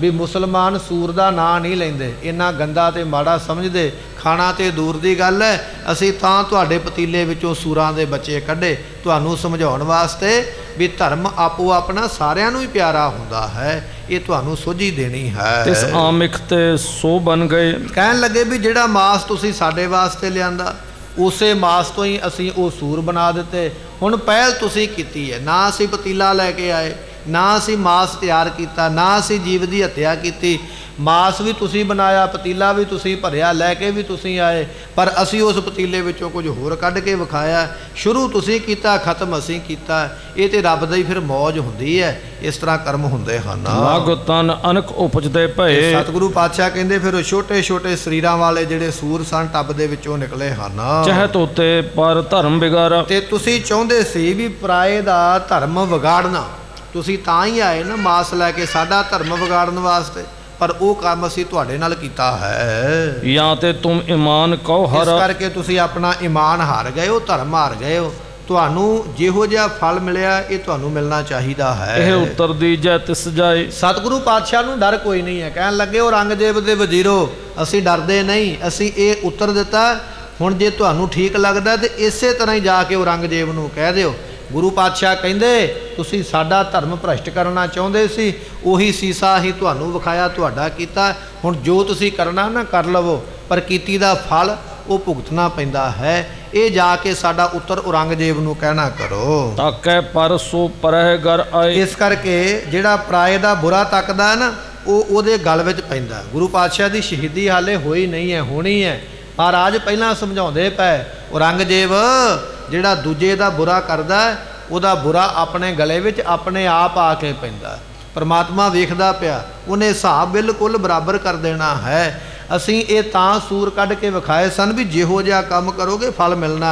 भी मुसलमान सूर दा नां नहीं लैंदे, इन्ना गंदा ते माड़ा समझदे, खाना ते दूर दी गल है। असीं तां तुहाडे पतीले विचों सूरां दे बच्चे कढे, तुहानूं समझाउण वास्ते भी धर्म आपो अपना सारियां नूं ही प्यारा हुंदा है। ये तुहानूं सोझी देनी है। तिस आमिख ते सो बन गए, कहण लगे भी जिहड़ा मास तुसीं साडे वास्ते लियांदा उस मास तो ही असीं वो सूर बना दिते। हुण पहल तुसीं कीती है ना, असीं पतीला लैके आए, ना असीं मास तैयार कीता, ना असीं जीव की हत्या कीती। मास भी तुसीं बनाया, पतीला भी तुसीं भरिया, लैके भी तुसीं आए, पर असीं उस पतीले विचों कुछ होर कढ के विखाया। शुरू तुसीं कीता, खत्म असीं कीता। ये तो रब दी फिर मौज हुंदी है। इस तरह कर्म हुंदे हन। लाग तन अनक उपजदे भए, सतगुरु पातशाह कहंदे फिर वो छोटे छोटे शरीरां वाले जिहड़े सूर सन टब दे विचों निकले हन। चाहे तोते पर धर्म बिगारा, ते तुसीं चाहुंदे सी भी पराए दा धर्म विगाड़ना। तुसीं तां ही आए ना मास लैके साडा धर्म विगाड़न वास्ते, पर वो काम असीं तुहाडे नाल कीता है। या तो तुम ईमान कहो हर, इस करके तुसीं अपना ईमान हार गए हो, धर्म हार गए हो। तुहानू जिहो जिहा फल मिलिया ये तुहानू मिलना चाहिदा है। इह उत्तर दी जै तिस जाए, सतगुरु पातशाह नूं डर कोई नहीं है। कहण लगे औरंगजेब दे वजीरो असीं डरदे नहीं, असीं इह उत्तर दित्ता। हुण जे तुहानू ठीक लगदा ते इसे तर੍ਹਾਂ ही जा के औरंगजेब नूं कह दिओ। गुरु पातशाह कहिंदे तुसीं साडा धर्म भ्रष्ट करना चाहुंदे सी, उही सीसा ही तुहानू विखाया, तुहाडा कीता। हुण जो तुसीं करना ना कर लवो, पर कीती दा फल वह भुगतना पैंदा है। ये जाके साडा उत्तर औरंगजेब नूं कहना करो। ताकै पर सो परह घर आए, इस करके जिहड़ा पराए दा बुरा तकदा है ना वह उहदे गल विच पैंदा। गुरु पातशाह दी शहीदी हाले होई नहीं है, होनी है। महाराज पहलां समझाउंदे पए औरंगजेब जिहड़ा दूजे दा बुरा करदा ਉਹਦਾ ਬੁਰਾ ਆਪਣੇ ਗਲੇ ਵਿੱਚ ਆਪਣੇ ਆਪ ਆ ਕੇ ਪੈਂਦਾ। परमात्मा वेखदा पिया उन्हें हिसाब बिल्कुल बराबर कर देना है। असी ये तां सूर कढ़ के विखाए सन भी जिहो जिहा काम करोगे फल मिलना।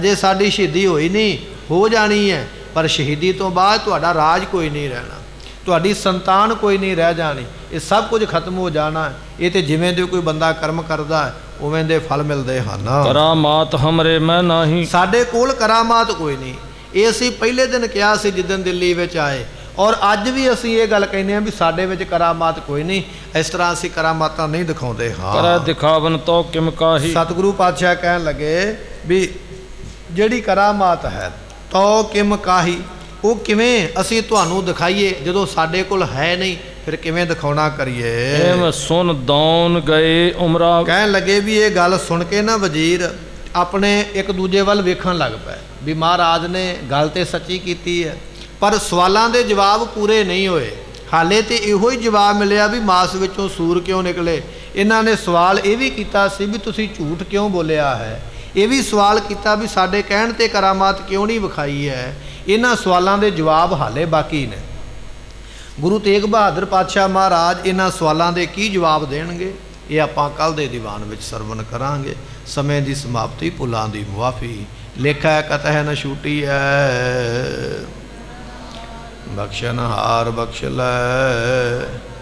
अजे साडी शहीदी होई नहीं, हो जानी है, पर शहीदी तो बाद तुहाडा राज कोई नहीं रहना, तुहाडी संतान कोई नहीं रह जानी, ये सब कुछ खत्म हो जाना। ये तो जिवें दे कोई बंदा कर्म करदा है उवें दे फल मिलदे हन। करामात हमरे मैं नहीं, साडे कोल करामात कोई नहीं। ये असी पहले दिन किया सी जिदन दिल्ली विच आए, और अज भी असी ये गल कहने भी साडे विच करामात कोई नहीं। इस तरह असी करामात नहीं दिखाते। हाँ, दिखावन तो किम काही। सतगुरु पातशाह कह लगे भी जिहड़ी करामात है तो किम काही, वो किवें असी तुहानू दिखाईए जदों साडे कोल है नहीं, फिर किवें दिखाउणा करिए। सुन दौन गए उमरा, कह लगे भी ये गल सुन के ना वजीर अपने एक दूजे वल वेखण लग पए भी महाराज ने गल ते सच्ची कीती है, पर सवालों के जवाब पूरे नहीं होए। हाले तो इहो ही जवाब मिलिया भी मास विचों सूर क्यों निकले। इन्होंने सवाल ये भी किया सी भी तुसी झूठ क्यों बोलिया है, ये भी सवाल किया भी साडे कहण ते करामात क्यों नहीं विखाई है। इन्हां सवालों के जवाब हाले बाकी ने। गुरु तेग बहादुर पातशाह महाराज इन्हां सवालों के की जवाब देणगे, ये आपां कल दे दीवान विच सरवण करांगे। समय की समाप्ति, भुलां दी मुआफी, लेखा कतह न छूटी है। बख्शनहार बख्श लै।